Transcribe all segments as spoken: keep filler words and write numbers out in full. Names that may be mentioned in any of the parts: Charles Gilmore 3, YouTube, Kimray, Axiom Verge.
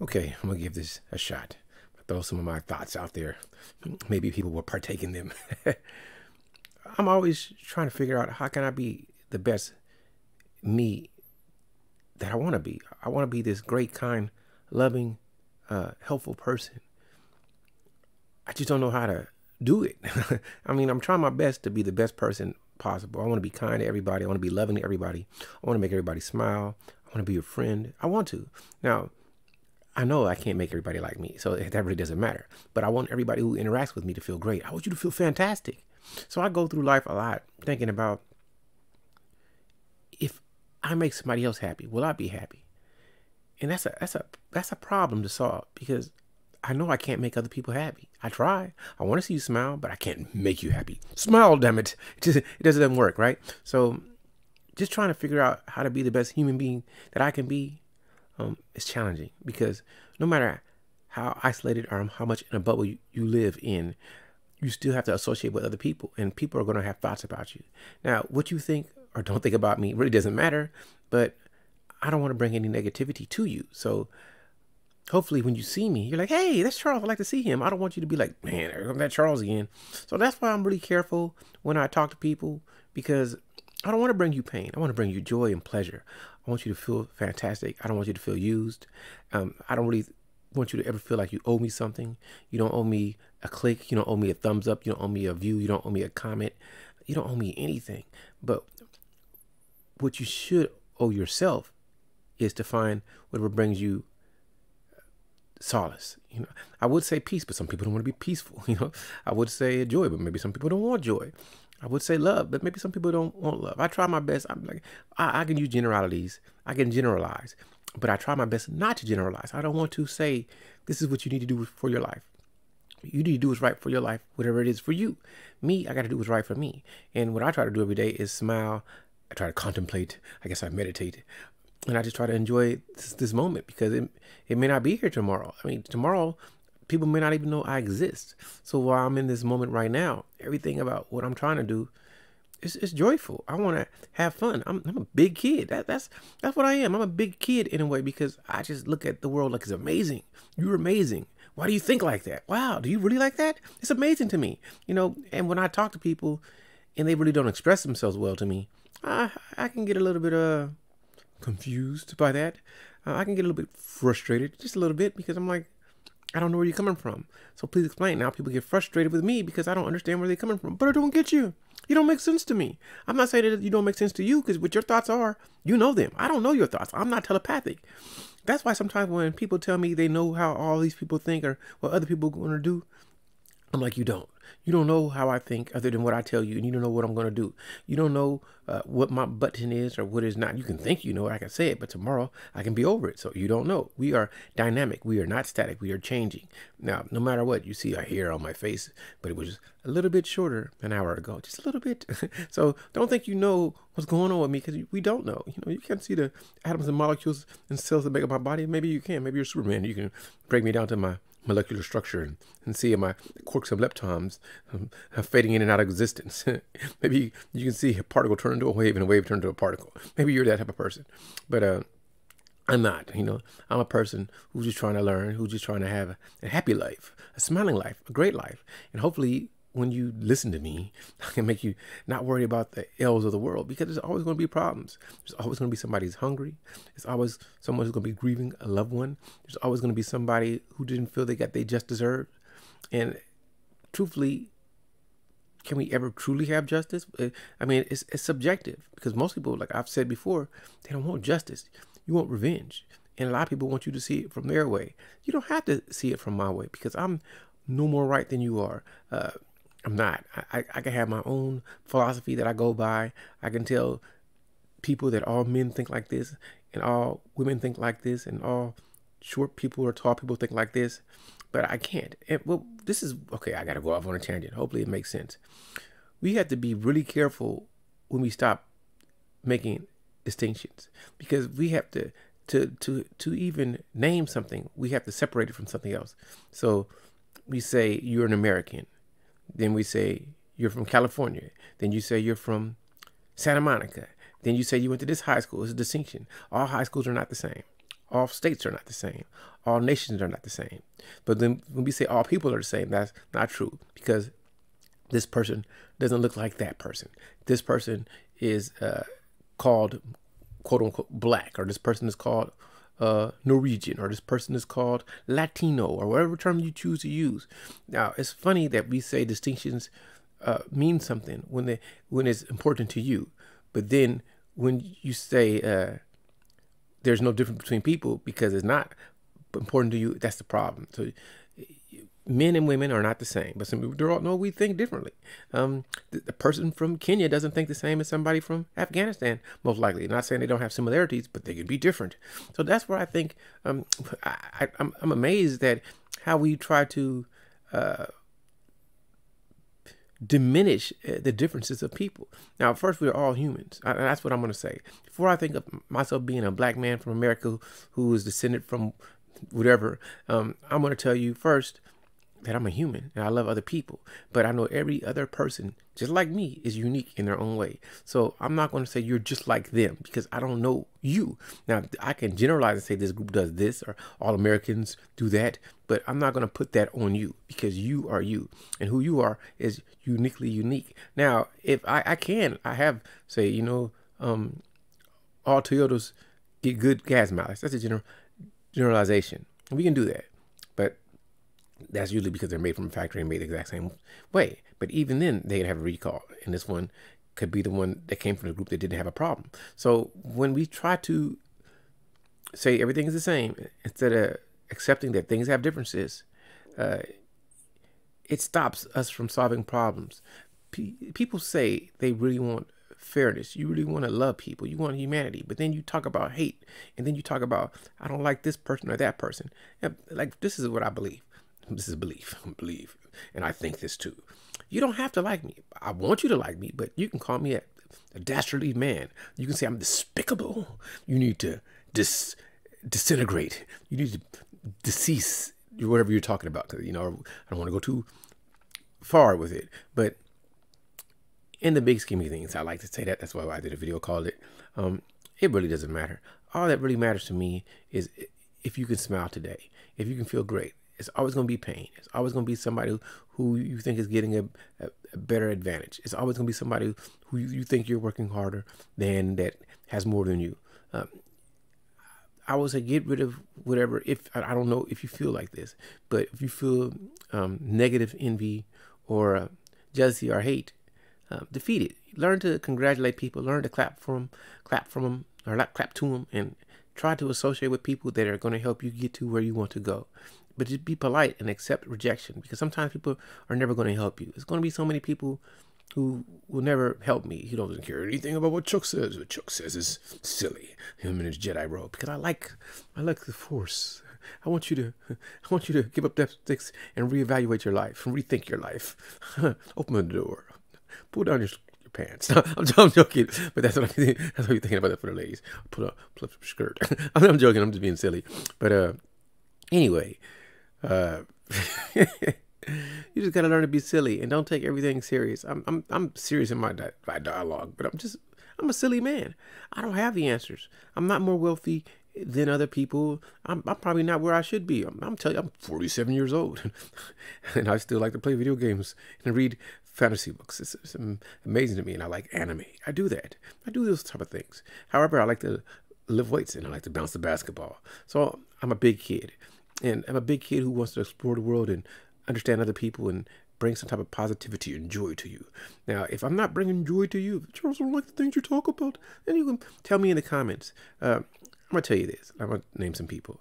okay, I'm gonna give this a shot. Throw some of my thoughts out there. Maybe people will partake in them. I'm always trying to figure out, how can I be the best me that I want to be? I want to be this great, kind, loving, uh, helpful person. I just don't know how to do it. I mean, I'm trying my best to be the best person possible. I want to be kind to everybody. I want to be loving to everybody. I want to make everybody smile. I want to be your friend. I want to. Now, I know I can't make everybody like me, so that really doesn't matter. But I want everybody who interacts with me to feel great. I want you to feel fantastic. So I go through life a lot thinking about, if I make somebody else happy, will I be happy? And that's a that's a that's a problem to solve, because I know I can't make other people happy. I try. I want to see you smile, but I can't make you happy. Smile, damn it! It just it doesn't work, right? So just trying to figure out how to be the best human being that I can be. Um, it's challenging, because no matter how isolated or how much in a bubble you, you live in, you still have to associate with other people, and people are going to have thoughts about you. Now, what you think or don't think about me really doesn't matter, but I don't want to bring any negativity to you. So hopefully when you see me, you're like, hey, that's Charles. I'd like to see him. I don't want you to be like, man, there comes that Charles again. So that's why I'm really careful when I talk to people, because I don't want to bring you pain. I want to bring you joy and pleasure. I want you to feel fantastic. I don't want you to feel used. Um, I don't really want you to ever feel like you owe me something. You don't owe me a click. You don't owe me a thumbs up. You don't owe me a view. You don't owe me a comment. You don't owe me anything. But what you should owe yourself is to find whatever brings you solace. You know, I would say peace, but some people don't want to be peaceful. You know, I would say joy, but maybe some people don't want joy. I would say love, but maybe some people don't want love. I try my best. I'm like, I, I can use generalities. I can generalize, but I try my best not to generalize. I don't want to say, this is what you need to do for your life. You need to do what's right for your life, whatever it is for you. Me, I got to do what's right for me. And what I try to do every day is smile. I try to contemplate. I guess I meditate. And I just try to enjoy this, this moment, because it, it may not be here tomorrow. I mean, tomorrow, people may not even know I exist. So while I'm in this moment right now, everything about what I'm trying to do is, is joyful. I want to have fun. I'm, I'm a big kid. That, that's that's what I am. I'm a big kid in a way, because I just look at the world like it's amazing. You're amazing. Why do you think like that? Wow, do you really like that? It's amazing to me. You know, and when I talk to people and they really don't express themselves well to me, I, I can get a little bit uh, confused by that. Uh, I can get a little bit frustrated, just a little bit, because I'm like, I don't know where you're coming from. So please explain. Now people get frustrated with me because I don't understand where they're coming from, but I don't get you. You don't make sense to me. I'm not saying that you don't make sense to you, because what your thoughts are, you know them. I don't know your thoughts. I'm not telepathic. That's why sometimes when people tell me they know how all these people think or what other people are going to do, I'm like, you don't. You don't know how I think other than what I tell you, and you don't know what I'm going to do. You don't know uh, what my button is or what is not. You can think you know it, I can say it, but tomorrow I can be over it. So you don't know. We are dynamic. We are not static. We are changing. Now, no matter what, you see a hair on my face, but it was a little bit shorter an hour ago. Just a little bit. So don't think you know what's going on with me, because we don't know. You know, you can't see the atoms and molecules and cells that make up my body. Maybe you can. Maybe you're Superman. You can break me down to my molecular structure and, and see my quarks and leptons um, are fading in and out of existence. Maybe you, you can see a particle turn into a wave and a wave turn into a particle. Maybe you're that type of person, but uh, I'm not. You know, I'm a person who's just trying to learn, who's just trying to have a, a happy life, a smiling life, a great life. And hopefully when you listen to me, I can make you not worry about the ills of the world, because there's always going to be problems. There's always going to be somebody who's hungry. There's always someone who's going to be grieving a loved one. There's always going to be somebody who didn't feel they got they just deserved. And truthfully, can we ever truly have justice? I mean, it's, it's subjective, because most people, like I've said before, they don't want justice. You want revenge. And a lot of people want you to see it from their way. You don't have to see it from my way, because I'm no more right than you are. Uh, I'm not. I, I can have my own philosophy that I go by. I can tell people that all men think like this, and all women think like this, and all short people or tall people think like this, but I can't. And well, this is, okay, I got to go off on a tangent. Hopefully it makes sense. We have to be really careful when we stop making distinctions, because we have to, to, to, to even name something, we have to separate it from something else. So we say you're an American. Then we say, you're from California. Then you say you're from Santa Monica. Then you say you went to this high school. It's a distinction. All high schools are not the same. All states are not the same. all nations are not the same. But then when we say all people are the same, that's not true, because this person doesn't look like that person. This person is uh, called, quote unquote, black, or this person is called uh, Norwegian, or this person is called Latino, or whatever term you choose to use. Now, it's funny that we say distinctions uh, mean something when they, when it's important to you. But then when you say uh, there's no difference between people because it's not important to you, that's the problem. So men and women are not the same, but some people all know we think differently. Um, the, the person from Kenya doesn't think the same as somebody from Afghanistan, most likely. Not saying they don't have similarities, but they could be different. So that's where I think um, I, I, I'm, I'm amazed at how we try to uh, diminish the differences of people. Now, first, we're all humans. I, that's what I'm going to say. Before I think of myself being a black man from America who is descended from whatever, um, I'm going to tell you first that I'm a human and I love other people, but I know every other person just like me is unique in their own way. So I'm not going to say you're just like them because I don't know you. Now, I can generalize and say this group does this or all Americans do that, but I'm not going to put that on you because you are you, and who you are is uniquely unique. Now, if I, I can, I have say, you know, um, all Toyotas get good gas mileage. That's a general generalization. We can do that, but that's usually because they're made from a factory and made the exact same way. But even then, they'd have a recall. And this one could be the one that came from the group that didn't have a problem. So when we try to say everything is the same, instead of accepting that things have differences, uh, it stops us from solving problems. P people say they really want fairness. You really want to love people. You want humanity. But then you talk about hate. And then you talk about, I don't like this person or that person. And, like, this is what I believe. This is belief, believe, and I think this too. You don't have to like me. I want you to like me, but you can call me a, a dastardly man. You can say I'm despicable. You need to dis disintegrate. You need to decease, whatever you're talking about. Because, you know, I don't want to go too far with it. But in the big scheme of things, I like to say that. That's why I did a video called it. Um, it really doesn't matter. All that really matters to me is if you can smile today, if you can feel great. It's always going to be pain. It's always going to be somebody who you think is getting a, a, a better advantage. It's always going to be somebody who you, you think you're working harder than, that has more than you. Um, I would say get rid of whatever. If I don't know if you feel like this, but if you feel um, negative envy or uh, jealousy or hate, uh, defeat it. Learn to congratulate people. Learn to clap for them, clap from them, or not clap to them, and try to associate with people that are going to help you get to where you want to go. But just be polite and accept rejection, because sometimes people are never going to help you. There's going to be so many people who will never help me. He doesn't care anything about what Chuck says. What Chuck says is silly. Him and his Jedi robe. Because I like, I like the Force. I want you to, I want you to give up death sticks and reevaluate your life and rethink your life. Open the door. Pull down your, your pants. I'm, I'm joking, but that's what I'm thinking. That's what you're thinking about that for the ladies. Pull up, pull up your skirt. I'm joking. I'm just being silly. But uh, anyway. Uh, you just gotta learn to be silly and don't take everything serious. I'm I'm I'm serious in my di my dialogue, but I'm just I'm a silly man. I don't have the answers. I'm not more wealthy than other people. I'm I'm probably not where I should be. I'm, I'm telling you, I'm forty-seven years old, and I still like to play video games and read fantasy books. It's, it's amazing to me, and I like anime. I do that. I do those type of things. However, I like to lift weights and I like to bounce the basketball. So I'm a big kid. And I'm a big kid who wants to explore the world and understand other people and bring some type of positivity and joy to you. Now, if I'm not bringing joy to you, if you don't like the things you talk about, then you can tell me in the comments. Uh, I'm going to tell you this. I'm going to name some people.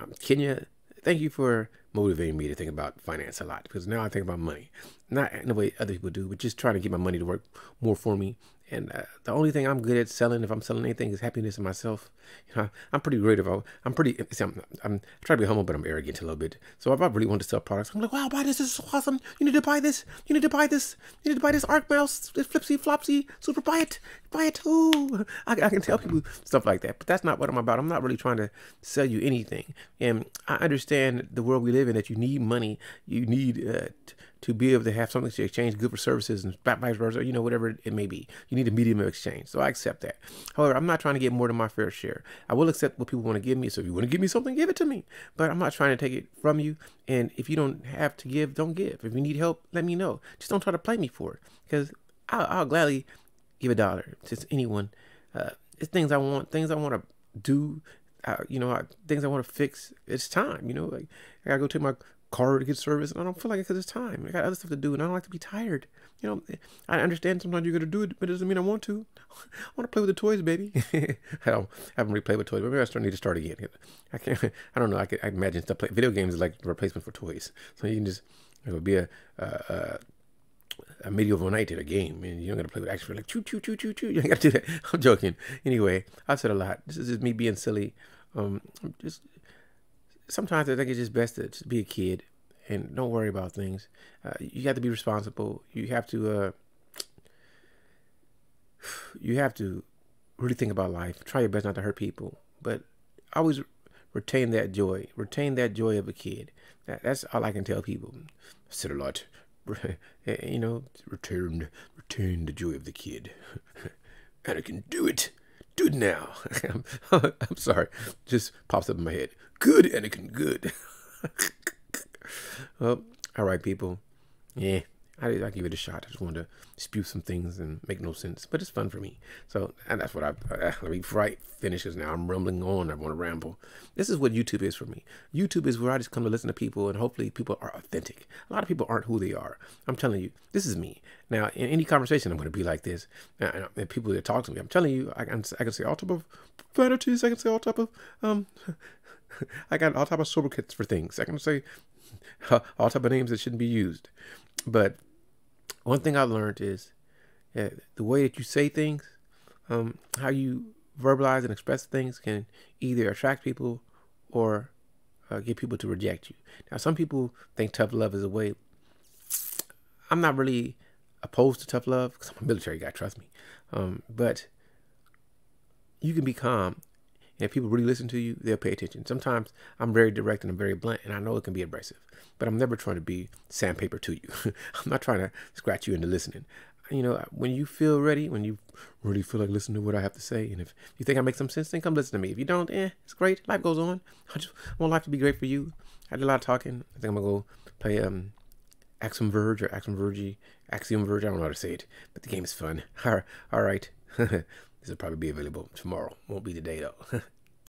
Um, Kenya, thank you for motivating me to think about finance a lot, because now I think about money. Not in the way other people do, but just trying to get my money to work more for me. And uh, the only thing I'm good at selling, if I'm selling anything, is happiness in myself. You know, I'm pretty great about, I'm pretty, see, I'm, I'm trying to be humble, but I'm arrogant a little bit. So if I really want to sell products, I'm like, wow, buy this, this is awesome. You need to buy this. You need to buy this. You need to buy this Arc Mouse, this Flipsy Flopsy, Super, buy it, buy it. Ooh, I, I can tell people stuff like that, but that's not what I'm about. I'm not really trying to sell you anything. And I understand the world we live in, that you need money. You need uh, to be able to have something to exchange, good for services and vice versa, you know, whatever it may be. You need a medium of exchange. So I accept that. However, I'm not trying to get more than my fair share. I will accept what people want to give me. So if you want to give me something, give it to me, but I'm not trying to take it from you. And if you don't have to give, don't give. If you need help, let me know. Just don't try to play me for it, because I'll, I'll gladly give a dollar to anyone. Uh, it's things I want, things I want to do, uh, you know, I, things I want to fix. It's time, you know, like I gotta go take my car to get service, and I don't feel like it because it's time. I got other stuff to do, and I don't like to be tired. You know, I understand sometimes you're gonna do it, but it doesn't mean I want to. I want to play with the toys, baby. I don't I haven't really played with toys, but maybe I still need to start again. I can't. I don't know. I could I imagine stuff. Play, video games is like a replacement for toys, so you can just it would be a. a, a a medieval knight did a game, and you don't got to play with actually like choo choo choo choo choo. You got to do that. I'm joking. Anyway, I've said a lot. This is just me being silly. Um, I'm just sometimes I think it's just best to just be a kid and don't worry about things. Uh, you have to be responsible. You have to. Uh, you have to really think about life. Try your best not to hurt people, but always retain that joy. Retain that joy of a kid. That, that's all I can tell people. I said a lot. You know, return, return the joy of the kid. Anakin, do it. Do it now. I'm, I'm sorry. Just pops up in my head. Good, Anakin, good. Well, all right, people. Yeah, I, I give it a shot. I just wanted to spew some things and make no sense, but it's fun for me. So, and that's what I, I let me right finishes now. I'm rumbling on. I want to ramble. This is what YouTube is for me. YouTube is where I just come to listen to people, and hopefully people are authentic. A lot of people aren't who they are. I'm telling you, this is me. Now, in any conversation, I'm going to be like this. And, and people that talk to me, I'm telling you, I can, I can say all type of vanities. I can say all type of, um, I got all type of sobriquets for things. I can say uh, all type of names that shouldn't be used. But one thing I learned is that the way that you say things, um, how you verbalize and express things can either attract people or uh, get people to reject you. Now, some people think tough love is a way. I'm not really opposed to tough love because I'm a military guy, trust me. Um, but you can be calm. And if people really listen to you, they'll pay attention. Sometimes I'm very direct and I'm very blunt, and I know it can be abrasive, but I'm never trying to be sandpaper to you. I'm not trying to scratch you into listening. You know, when you feel ready, when you really feel like listening to what I have to say, and if you think I make some sense, then come listen to me. If you don't, eh, it's great. Life goes on. I just want life to be great for you. I did a lot of talking. I think I'm going to go play um, Axiom Verge or Axiom Verge. Axiom Verge. I don't know how to say it, but the game is fun. All right. All right. This will probably be available tomorrow. Won't be today, though.